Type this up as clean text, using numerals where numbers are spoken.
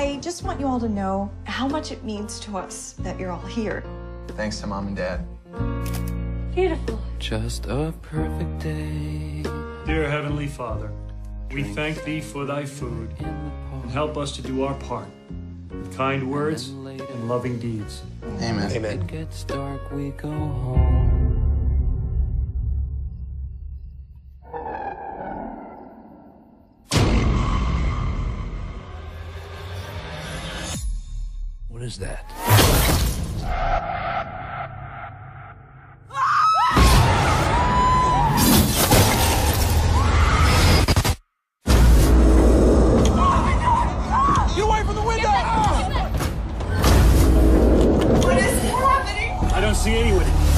I just want you all to know how much it means to us that you're all here. Thanks to Mom and Dad. Beautiful. Just a perfect day. Dear Heavenly Father, we thank Thee for Thy food and help us to do our part with kind words and loving deeds. Amen. Amen. It gets dark, we go home. What is that? Get away from the window! What is happening? I don't see anyone.